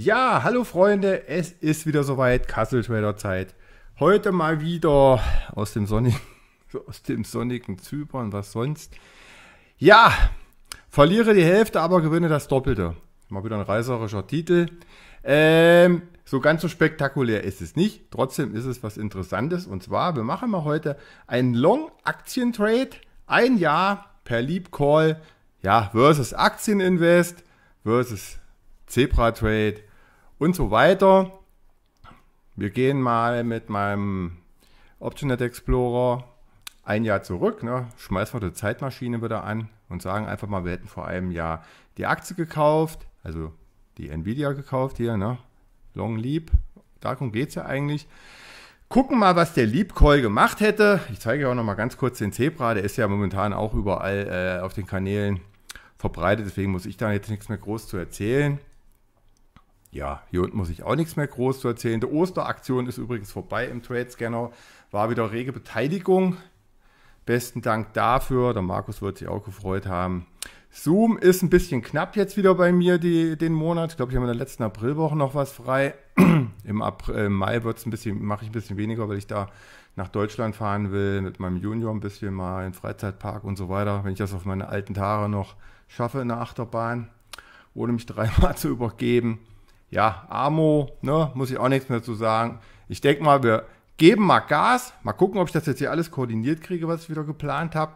Ja, hallo Freunde, es ist wieder soweit, Kassel Trader Zeit. Heute mal wieder aus dem sonnigen Zypern, was sonst. Ja, verliere die Hälfte, aber gewinne das Doppelte. Mal wieder ein reißerischer Titel. So ganz so spektakulär ist es nicht, trotzdem ist es was Interessantes. Und zwar, wir machen mal heute einen Long-Aktien-Trade, ein Jahr per Leap Call, ja, versus Aktieninvest, versus Zebra-Trade und so weiter. Wir gehen mal mit meinem OptionNet Explorer ein Jahr zurück, ne? Schmeißen wir die Zeitmaschine wieder an und sagen einfach mal, wir hätten vor einem Jahr die Aktie gekauft, also die Nvidia gekauft hier, ne? Long Leap, darum geht es ja eigentlich. Gucken mal, was der Leap Call gemacht hätte. Ich zeige ja auch noch mal ganz kurz den Zebra, der ist ja momentan auch überall auf den Kanälen verbreitet, deswegen muss ich da jetzt nichts mehr groß zu erzählen. Ja, hier unten muss ich auch nichts mehr groß zu erzählen. Die Osteraktion ist übrigens vorbei im TRADESSCANNER. War wieder rege Beteiligung. Besten Dank dafür. Der Markus wird sich auch gefreut haben. Zoom ist ein bisschen knapp jetzt wieder bei mir den Monat. Ich glaube, ich habe in der letzten Aprilwoche noch was frei. Im Mai wird's ein bisschen, mache ich ein bisschen weniger, weil ich da nach Deutschland fahren will. Mit meinem Junior ein bisschen mal in den Freizeitpark und so weiter. Wenn ich das auf meine alten Tage noch schaffe in der Achterbahn, ohne mich dreimal zu übergeben. Ja, Amo, ne, muss ich auch nichts mehr zu sagen. Ich denke mal, wir geben mal Gas. Mal gucken, ob ich das jetzt hier alles koordiniert kriege, was ich wieder geplant habe.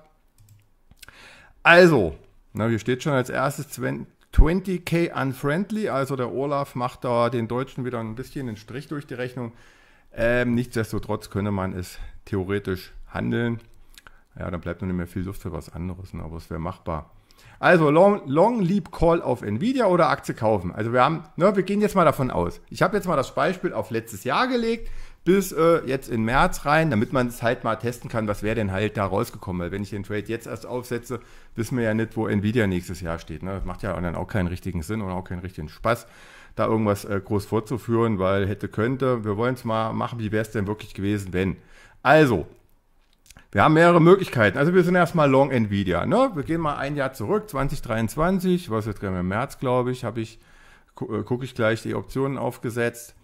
Also, na, hier steht schon als erstes 20k unfriendly. Also der Olaf macht da den Deutschen wieder ein bisschen einen Strich durch die Rechnung. Nichtsdestotrotz könnte man es theoretisch handeln. Ja, dann bleibt noch nicht mehr viel Luft für was anderes, ne, aber es wäre machbar. Also Long Leap Call auf Nvidia oder Aktie kaufen. Also wir haben, ne, wir gehen jetzt mal davon aus. Ich habe jetzt mal das Beispiel auf letztes Jahr gelegt, bis jetzt in März rein, damit man es halt mal testen kann, was wäre denn halt da rausgekommen. Weil wenn ich den Trade jetzt erst aufsetze, wissen wir ja nicht, wo Nvidia nächstes Jahr steht. Ne? Das macht ja dann auch keinen richtigen Sinn und auch keinen richtigen Spaß, da irgendwas groß vorzuführen, weil hätte, könnte. Wir wollen es mal machen, wie wäre es denn wirklich gewesen, wenn. Also, wir haben mehrere Möglichkeiten. Also wir sind erstmal Long Nvidia. Ne? Wir gehen mal ein Jahr zurück, 2023, was jetzt gerade im März, glaube ich, gucke ich gleich die Optionen aufgesetzt.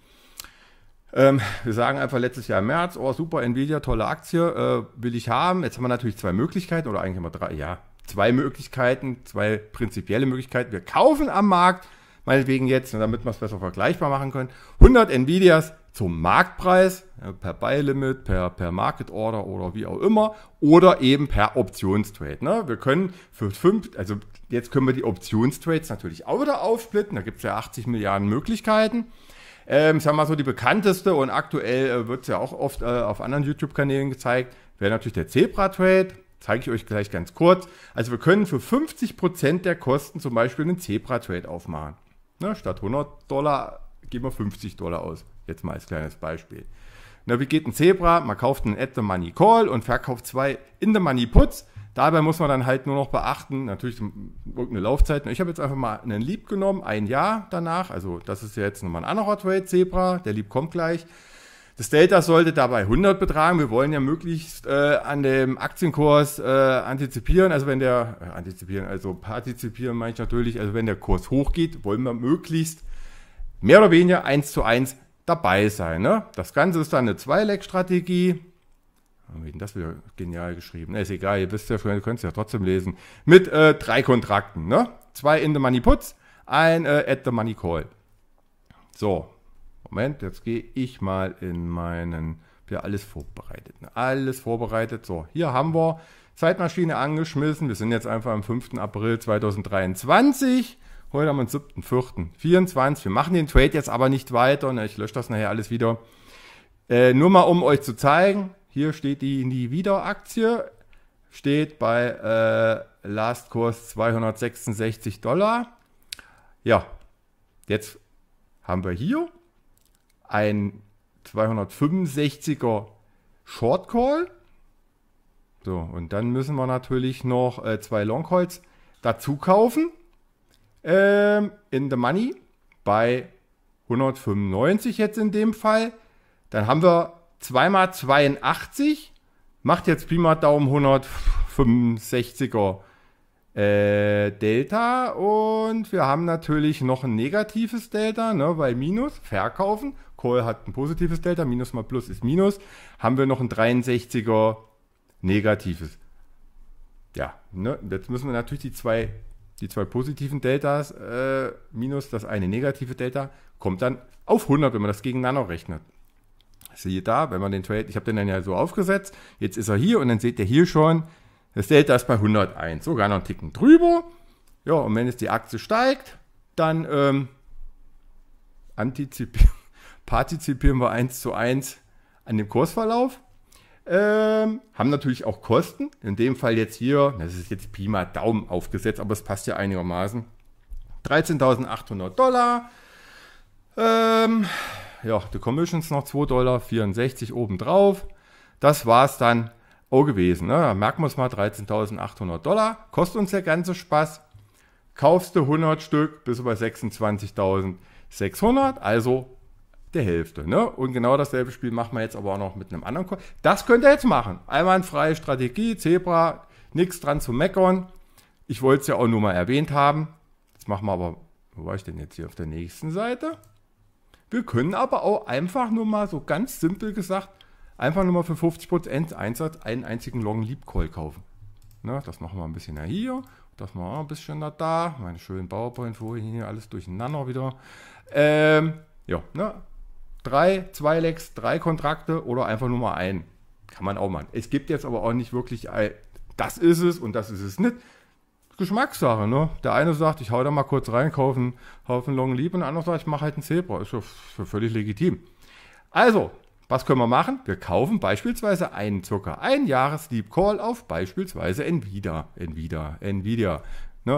Wir sagen einfach letztes Jahr im März, oh super, Nvidia, tolle Aktie, will ich haben. Jetzt haben wir natürlich zwei Möglichkeiten oder eigentlich immer drei, ja, zwei Möglichkeiten, zwei prinzipielle Möglichkeiten. Wir kaufen am Markt, meinetwegen jetzt, damit wir es besser vergleichbar machen können, 100 Nvidias zum Marktpreis, per Buy-Limit, per Market Order oder wie auch immer, oder eben per Optionstrade. Ne? Wir können für also jetzt können wir die Optionstrades natürlich auch wieder aufsplitten, da gibt es ja 80 Milliarden Möglichkeiten. Sagen wir mal so, die bekannteste und aktuell wird es ja auch oft auf anderen YouTube-Kanälen gezeigt, wäre natürlich der Zebra-Trade. Zeige ich euch gleich ganz kurz. Also wir können für 50% der Kosten zum Beispiel einen Zebra-Trade aufmachen. Ne, statt $100 geben wir $50 aus. Jetzt mal als kleines Beispiel. Na, wie geht ein Zebra? Man kauft einen At-the-Money-Call und verkauft zwei In-the-Money-Puts. Dabei muss man dann halt nur noch beachten, natürlich irgendeine Laufzeit. Ich habe jetzt einfach mal einen Leap genommen, ein Jahr danach. Also das ist ja jetzt nochmal ein anderer Trade, Zebra. Der Leap kommt gleich. Das Delta sollte dabei 100 betragen. Wir wollen ja möglichst an dem Aktienkurs antizipieren. Also wenn der, partizipieren meine ich natürlich, also wenn der Kurs hochgeht, wollen wir möglichst mehr oder weniger 1:1 dabei sein. Ne? Das Ganze ist dann eine 2-Leg-Strategie. Das wieder genial geschrieben. Ist egal, ihr wisst ja schon, ihr könnt es ja trotzdem lesen. Mit 3 Kontrakten. Ne? 2 In-the-Money-Puts, ein At-the-Money-Call. So. Moment, jetzt gehe ich mal in meinen, ja, alles vorbereitet, ne? Alles vorbereitet. So, hier haben wir Zeitmaschine angeschmissen. Wir sind jetzt einfach am 5. April 2023. Heute haben wir den 7.4.24. Wir machen den Trade jetzt aber nicht weiter, ne? Ich lösche das nachher alles wieder. Nur mal, um euch zu zeigen, hier steht die Nvidia-Aktie, steht bei Last-Kurs $266. Ja, jetzt haben wir hier ein 265er Short Call. So, und dann müssen wir natürlich noch 2 Long Calls dazu kaufen. In the Money bei 195 jetzt in dem Fall. Dann haben wir 2x82. Macht jetzt Pi mal Daumen 165er Delta, und wir haben natürlich noch ein negatives Delta, ne, weil Minus, verkaufen, Call hat ein positives Delta, Minus mal Plus ist Minus, haben wir noch ein 63er negatives. Ja, ne, jetzt müssen wir natürlich die zwei positiven Deltas minus das eine negative Delta, kommt dann auf 100, wenn man das gegeneinander rechnet. Siehe da, wenn man den Trade, ich habe den dann ja so aufgesetzt, jetzt ist er hier und dann seht ihr hier schon, das Delta ist bei 101, sogar noch einen Ticken drüber. Ja, und wenn jetzt die Aktie steigt, dann partizipieren wir 1:1 an dem Kursverlauf. Haben natürlich auch Kosten. In dem Fall jetzt hier, das ist jetzt Pi mal Daumen aufgesetzt, aber es passt ja einigermaßen. 13.800 $. Ja, die Commissions noch $2,64 obendrauf. Das war es dann auch gewesen, ne? Da merken wir es mal, 13.800 $, kostet uns der ganze Spaß. Kaufst du 100 Stück, bist du bei 26.600, also der Hälfte, ne? Und genau dasselbe Spiel machen wir jetzt aber auch noch mit einem anderen Kurs. Das könnt ihr jetzt machen. Einwandfreie Strategie, Zebra, nichts dran zu meckern. Ich wollte es ja auch nur mal erwähnt haben. Jetzt machen wir aber, wo war ich denn jetzt hier auf der nächsten Seite? Wir können aber auch einfach nur mal so ganz simpel gesagt, einfach nur mal für 50% Einsatz einen einzigen Long Leap Call kaufen. Ne, das machen wir ein bisschen hier, das machen wir ein bisschen da, meine schönen PowerPoint vorhin hier, alles durcheinander wieder. Ja, ne, 3, 2 Legs, 3 Kontrakte oder einfach nur mal einen. Kann man auch machen. Es gibt jetzt aber auch nicht wirklich, das ist es und das ist es nicht. Geschmackssache, ne? Der eine sagt, ich hau da mal kurz rein, kaufe einen Haufen Long Leap, und der andere sagt, ich mache halt einen Zebra. Ist ja völlig legitim. Also, was können wir machen? Wir kaufen beispielsweise einen circa ein Jahres Leap Call auf beispielsweise Nvidia. Ne,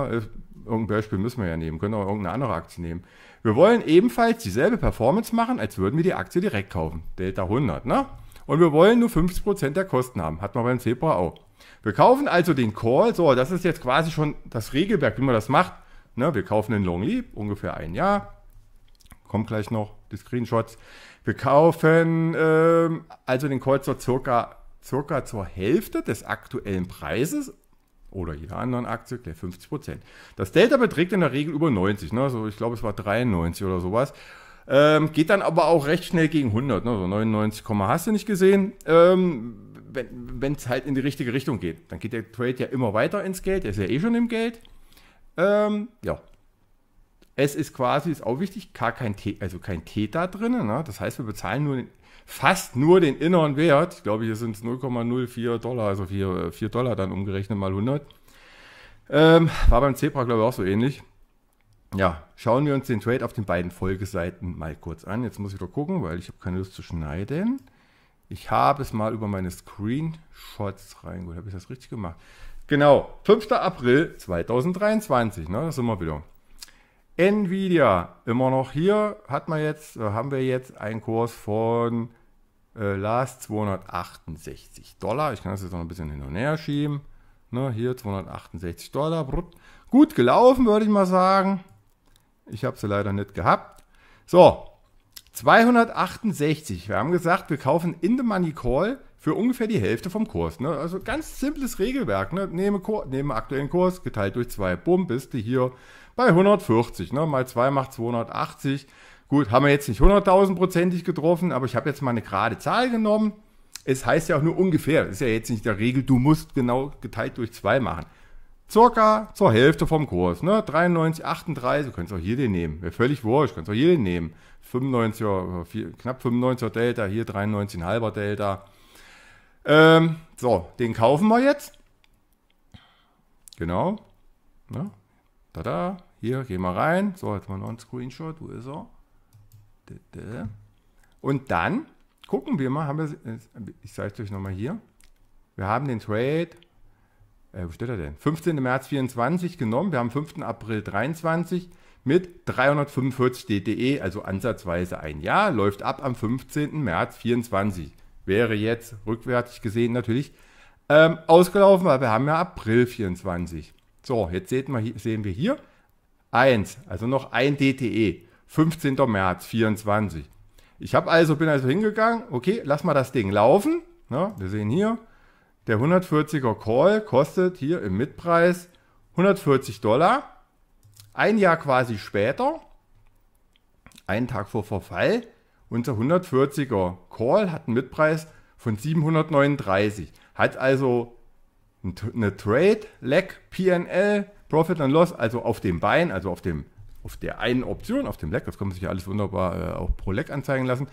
irgendein Beispiel müssen wir ja nehmen, können auch irgendeine andere Aktie nehmen. Wir wollen ebenfalls dieselbe Performance machen, als würden wir die Aktie direkt kaufen. Delta 100, ne? Und wir wollen nur 50% der Kosten haben. Hat man beim Zebra auch. Wir kaufen also den Call. So, das ist jetzt quasi schon das Regelwerk, wie man das macht. Ne, wir kaufen den Long Leap, ungefähr ein Jahr. Kommt gleich noch die Screenshots. Wir kaufen also den Call circa zur Hälfte des aktuellen Preises oder jeder anderen Aktie, gleich 50%. Das Delta beträgt in der Regel über 90, ne? So, ich glaube, es war 93 oder sowas. Geht dann aber auch recht schnell gegen 100, ne? So 99, hast du nicht gesehen. Wenn es halt in die richtige Richtung geht, dann geht der Trade ja immer weiter ins Geld, der ist ja eh schon im Geld. Ja. Es ist quasi, ist auch wichtig, gar kein T, also kein Theta drin. Ne? Das heißt, wir bezahlen nur den, fast nur den inneren Wert. Ich glaube, hier sind es 0,04 $, also 4 $, dann umgerechnet mal 100. War beim Zebra, glaube ich, auch so ähnlich. Ja, schauen wir uns den Trade auf den beiden Folgeseiten mal kurz an. Jetzt muss ich doch gucken, weil ich habe keine Lust zu schneiden. Ich habe es mal über meine Screenshots reingeholt. Habe ich das richtig gemacht? Genau, 5. April 2023, ne? Das sind wir wieder. Nvidia, immer noch hier, haben wir jetzt einen Kurs von Last 268 $. Ich kann das jetzt noch ein bisschen hin und her schieben. Ne, hier 268 $. Brut. Gut gelaufen, würde ich mal sagen. Ich habe sie leider nicht gehabt. So, 268. Wir haben gesagt, wir kaufen in the Money Call für ungefähr die Hälfte vom Kurs. Ne? Also ganz simples Regelwerk. Ne? Nehme aktuellen Kurs, geteilt durch 2. Bumm, bist du hier bei 140, ne? Mal 2 macht 280. Gut, haben wir jetzt nicht 100.000%ig getroffen, aber ich habe jetzt mal eine gerade Zahl genommen. Es heißt ja auch nur ungefähr, das ist ja jetzt nicht der Regel, du musst genau geteilt durch 2 machen. Circa zur Hälfte vom Kurs, ne? 93, 38, du kannst auch hier den nehmen. Wäre völlig wurscht, kannst auch hier den nehmen. 95er, knapp 95er Delta, hier 93,5er Delta. So, den kaufen wir jetzt. Genau. Ne? Tada, hier, gehen wir rein. So, jetzt mal noch einen Screenshot, wo ist er? Und dann gucken wir mal, ich zeige es euch nochmal hier. Wir haben den Trade, wo steht er denn? 15. März 24 genommen, wir haben 5. April 23 mit 345 DTE, also ansatzweise ein Jahr, läuft ab am 15. März 24. Wäre jetzt rückwärtig gesehen natürlich ausgelaufen, weil wir haben ja April 24. So, jetzt sehen wir hier 1, also noch ein DTE, 15. März 24. Ich bin also hingegangen, okay, lass mal das Ding laufen. Ja, wir sehen hier, der 140er Call kostet hier im Mitpreis $140. Ein Jahr quasi später, einen Tag vor Verfall, unser 140er Call hat einen Mitpreis von 739. Hat also eine Trade, Leg, PNL, Profit and Loss, also auf dem Bein, also auf der einen Option, auf dem Leg, das kann man sich ja alles wunderbar auch pro Leg anzeigen lassen,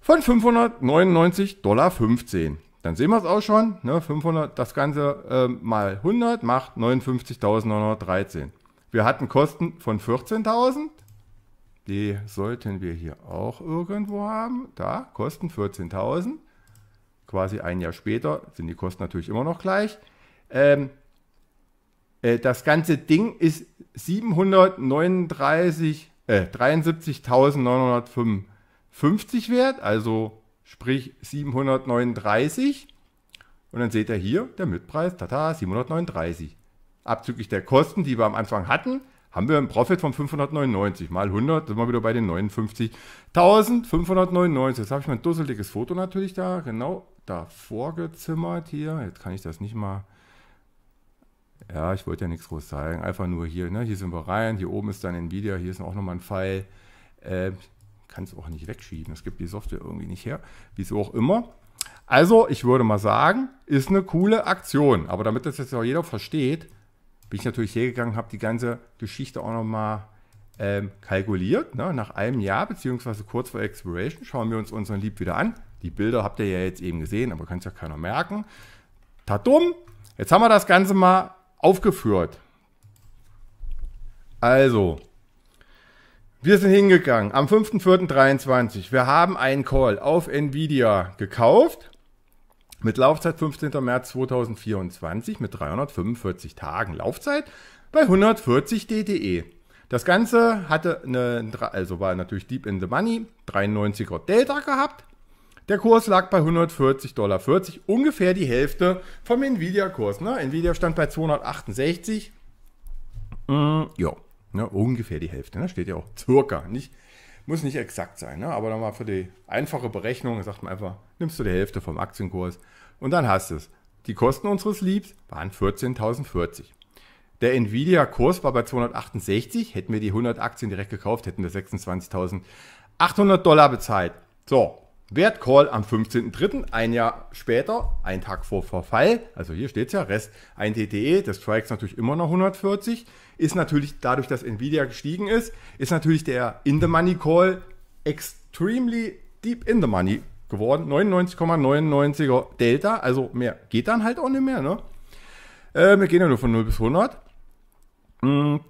von $599,15. Dann sehen wir es auch schon, ne, 500, das Ganze mal 100 macht 59.913. Wir hatten Kosten von 14.000, die sollten wir hier auch irgendwo haben, da, Kosten 14.000. Quasi ein Jahr später sind die Kosten natürlich immer noch gleich. Das ganze Ding ist 73.955 wert, also sprich 739. Und dann seht ihr hier, der Mitpreis, tata, 739. Abzüglich der Kosten, die wir am Anfang hatten, haben wir einen Profit von 599 mal 100, sind wir wieder bei den 59.599. Jetzt habe ich mein dusseliges Foto natürlich da, genau davor gezimmert hier. Jetzt kann ich das nicht mal... Ja, ich wollte ja nichts groß zeigen, einfach nur hier, ne? Hier sind wir rein, hier oben ist dann Nvidia, hier ist auch nochmal ein Pfeil. Kann es auch nicht wegschieben, das gibt die Software irgendwie nicht her, wieso auch immer. Also, ich würde mal sagen, ist eine coole Aktion. Aber damit das jetzt auch jeder versteht, bin ich natürlich hergegangen, habe die ganze Geschichte auch nochmal kalkuliert. Ne? Nach einem Jahr, beziehungsweise kurz vor Expiration, schauen wir uns unseren Leap wieder an. Die Bilder habt ihr ja jetzt eben gesehen, aber kann es ja keiner merken. Tatum, jetzt haben wir das Ganze mal aufgeführt. Also, wir sind hingegangen am 5.4.23. Wir haben einen Call auf Nvidia gekauft mit Laufzeit 15. März 2024 mit 345 Tagen Laufzeit bei 140 DTE. Das Ganze hatte eine, also war natürlich deep in the money, 93er Delta gehabt. Der Kurs lag bei $140,40, ungefähr die Hälfte vom Nvidia-Kurs. Ne? Nvidia stand bei 268. Ja, ne, ungefähr die Hälfte. Ne? Steht ja auch circa. Nicht, muss nicht exakt sein, ne? Aber nochmal für die einfache Berechnung sagt man einfach, nimmst du die Hälfte vom Aktienkurs und dann hast du es. Die Kosten unseres Leaps waren 14.040. Der Nvidia-Kurs war bei 268. Hätten wir die 100 Aktien direkt gekauft, hätten wir $26.800 bezahlt. So. Wertcall am 15.03., ein Jahr später, ein Tag vor Verfall, also hier steht es ja, Rest 1 DTE, das Strikes natürlich immer noch 140, ist natürlich dadurch, dass Nvidia gestiegen ist natürlich der In-the-Money-Call extremely deep in the money geworden, 99,99er Delta, also mehr geht dann halt auch nicht mehr, ne? Wir gehen ja nur von 0 bis 100.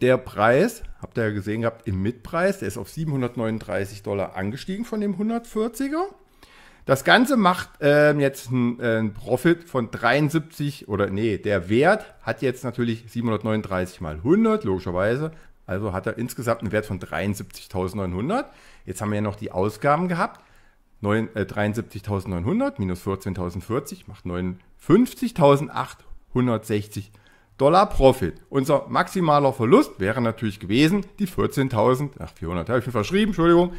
Der Preis, habt ihr ja gesehen gehabt, im Mitpreis, der ist auf $739 angestiegen von dem 140er. Das Ganze macht jetzt einen Profit von 73, oder nee, der Wert hat jetzt natürlich 739 mal 100, logischerweise. Also hat er insgesamt einen Wert von 73.900. Jetzt haben wir ja noch die Ausgaben gehabt. 73.900 minus 14.040 macht 59.860 $ Profit. Unser maximaler Verlust wäre natürlich gewesen, die 14.400, habe ich mir verschrieben, Entschuldigung,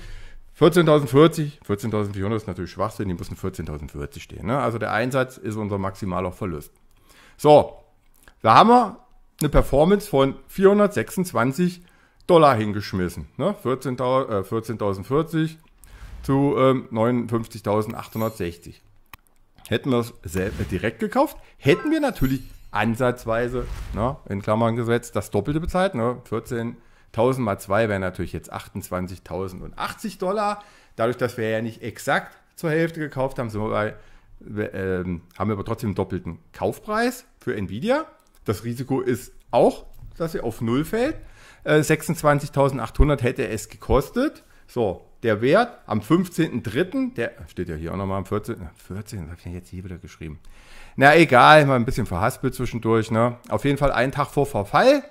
14.040, 14.400 ist natürlich Schwachsinn, die müssen 14.040 stehen, ne? Also der Einsatz ist unser maximaler Verlust. So, da haben wir eine Performance von $426 hingeschmissen, ne? 14.040 zu 59.860. Hätten wir es direkt gekauft, hätten wir natürlich ansatzweise, ne, in Klammern gesetzt, das Doppelte bezahlt. Ne, 14.000 mal 2 wären natürlich jetzt $28.080. Dadurch, dass wir ja nicht exakt zur Hälfte gekauft haben, sind wir bei, haben wir aber trotzdem einen doppelten Kaufpreis für Nvidia. Das Risiko ist auch, dass sie auf 0 fällt. 26.800 hätte es gekostet. So, der Wert am 15.03., der steht ja hier auch nochmal am 14. Das habe ich ja jetzt hier wieder geschrieben. Na egal, mal ein bisschen verhaspelt zwischendurch, ne? Auf jeden Fall einen Tag vor Verfall.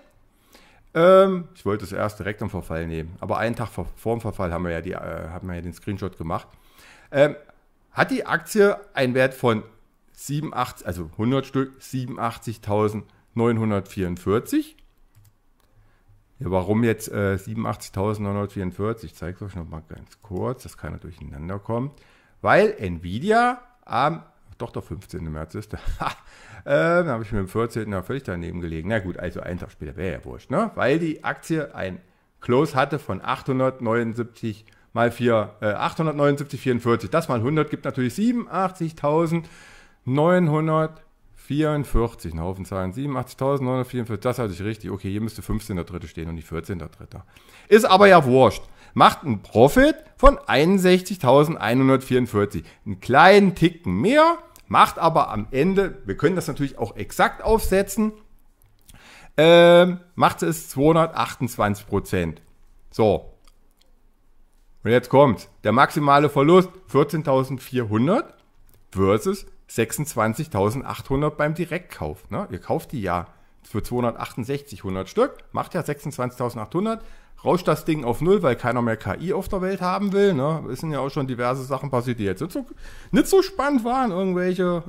Ich wollte es erst direkt am Verfall nehmen, aber einen Tag vor dem Verfall haben wir ja, haben wir ja den Screenshot gemacht. Hat die Aktie einen Wert von 87, also 100 Stück, 87.944. Ja, warum jetzt 87.944? Ich zeige es euch nochmal ganz kurz, dass keiner durcheinander kommt. Weil Nvidia am doch der 15. März ist. Dann habe ich mit dem 14. da völlig daneben gelegen. Na gut, also einen Tag später wäre ja wurscht, ne? Weil die Aktie ein Close hatte von 879 mal 4, 879,44. Das mal 100 gibt natürlich 87.944. Ein Haufen Zahlen. 87.944. Das hatte ich richtig. Okay, hier müsste 15.3. stehen und nicht 14.3. Ist aber ja wurscht. Macht einen Profit von 61.144. Einen kleinen Ticken mehr, macht aber am Ende, wir können das natürlich auch exakt aufsetzen, macht es 228%. So. Und jetzt kommt's. Der maximale Verlust 14.400 versus 26.800 beim Direktkauf. Ne? Ihr kauft die ja für 268, 100 Stück, macht ja 26.800, rauscht das Ding auf 0, weil keiner mehr KI auf der Welt haben will. Ne? Es sind ja auch schon diverse Sachen passiert, die jetzt nicht so spannend waren. Irgendwelche,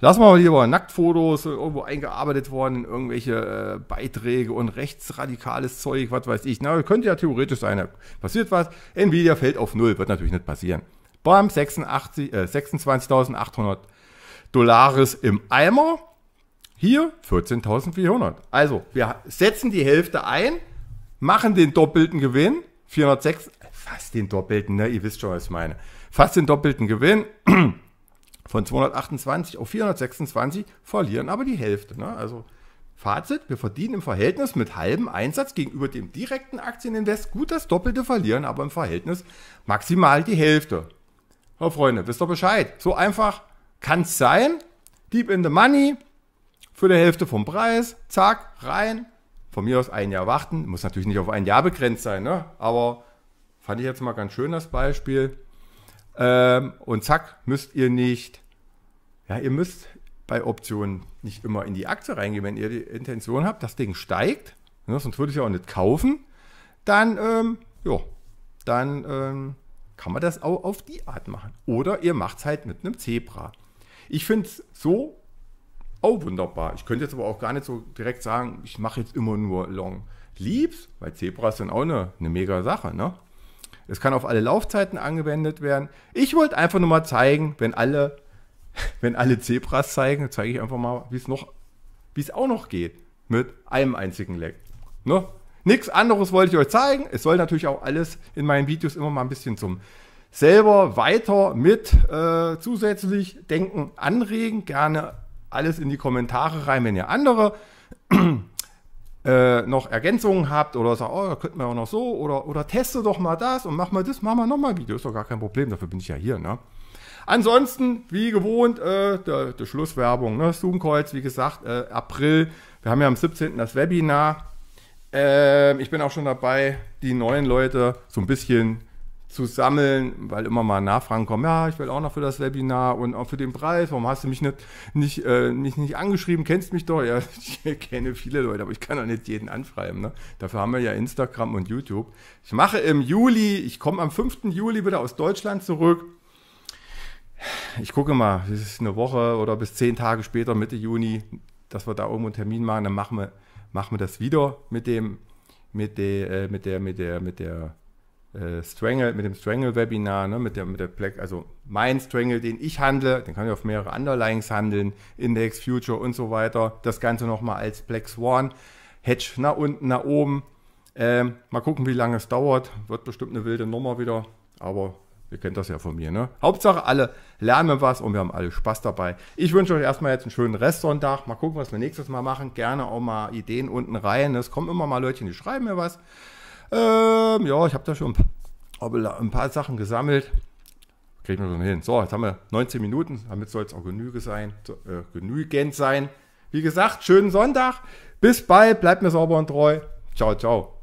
lass mal lieber Nacktfotos, irgendwo eingearbeitet worden in irgendwelche Beiträge und rechtsradikales Zeug, was weiß ich. Na, könnte ja theoretisch sein, passiert was. Nvidia fällt auf 0, wird natürlich nicht passieren. Bam, 26.800 Dollars im Eimer. Hier 14.400. Also, wir setzen die Hälfte ein, machen den doppelten Gewinn. 406, fast den doppelten, ne? Ihr wisst schon, was ich meine. Fast den doppelten Gewinn von 228 auf 426, verlieren aber die Hälfte, ne? Also, Fazit, wir verdienen im Verhältnis mit halbem Einsatz gegenüber dem direkten Aktieninvest gut das Doppelte, verlieren aber im Verhältnis maximal die Hälfte. Oh Freunde, wisst ihr Bescheid. So einfach kann es sein. Deep in the money, für die Hälfte vom Preis, zack, rein. Von mir aus ein Jahr warten, muss natürlich nicht auf ein Jahr begrenzt sein, ne? Aber fand ich jetzt mal ganz schön das Beispiel. Und zack, müsst ihr nicht, ja, ihr müsst bei Optionen nicht immer in die Aktie reingehen, wenn ihr die Intention habt, das Ding steigt, ne, sonst würde ich ja auch nicht kaufen, dann, kann man das auch auf die Art machen. Oder ihr macht es halt mit einem Zebra. Ich finde es so auch wunderbar. Ich könnte jetzt aber auch gar nicht so direkt sagen, ich mache jetzt immer nur Long Leaps, weil Zebras sind auch eine mega Sache, ne? Es kann auf alle Laufzeiten angewendet werden. Ich wollte einfach nur mal zeigen, wenn alle Zebras zeigen, zeige ich einfach mal, wie es auch noch geht mit einem einzigen Leg. Ne? Nichts anderes wollte ich euch zeigen. Es soll natürlich auch alles in meinen Videos immer mal ein bisschen zum selber weiter mit zusätzlich denken anregen. Gerne alles in die Kommentare rein, wenn ihr andere noch Ergänzungen habt oder sagt, oh, da könnten wir auch noch so oder teste doch mal das und mach mal das, mach mal nochmal ein Video, ist doch gar kein Problem, dafür bin ich ja hier, ne? Ansonsten, wie gewohnt, die Schlusswerbung, ne? Zoom-Calls, wie gesagt, April, wir haben ja am 17. das Webinar. Ich bin auch schon dabei, die neuen Leute so ein bisschen zu sammeln, weil immer mal Nachfragen kommen, ja, ich will auch noch für das Webinar und auch für den Preis, warum hast du mich nicht angeschrieben, kennst mich doch, ja, ich kenne viele Leute, aber ich kann doch nicht jeden anschreiben, ne? Dafür haben wir ja Instagram und YouTube. Ich mache im Juli, ich komme am 5. Juli wieder aus Deutschland zurück. Ich gucke mal, es ist eine Woche oder bis 10 Tage später, Mitte Juni, dass wir da irgendwo einen Termin machen, dann machen wir das wieder mit dem Strangle-Webinar, ne? mit der Black, also mein Strangle, den ich handle, den kann ich auf mehrere Underlyings handeln, Index, Future und so weiter. Das Ganze nochmal als Black Swan, Hedge nach unten, nach oben. Mal gucken, wie lange es dauert. Wird bestimmt eine wilde Nummer wieder, aber ihr kennt das ja von mir, ne? Hauptsache alle lernen was und wir haben alle Spaß dabei. Ich wünsche euch erstmal jetzt einen schönen Restsonntag. Mal gucken, was wir nächstes Mal machen. Gerne auch mal Ideen unten rein. Es kommen immer mal Leute, die schreiben mir was. Ja, ich habe da schon ein paar Sachen gesammelt. Kriegen wir schon hin. So, jetzt haben wir 19 Minuten. Damit soll es auch genügend sein. Wie gesagt, schönen Sonntag. Bis bald. Bleibt mir sauber und treu. Ciao, ciao.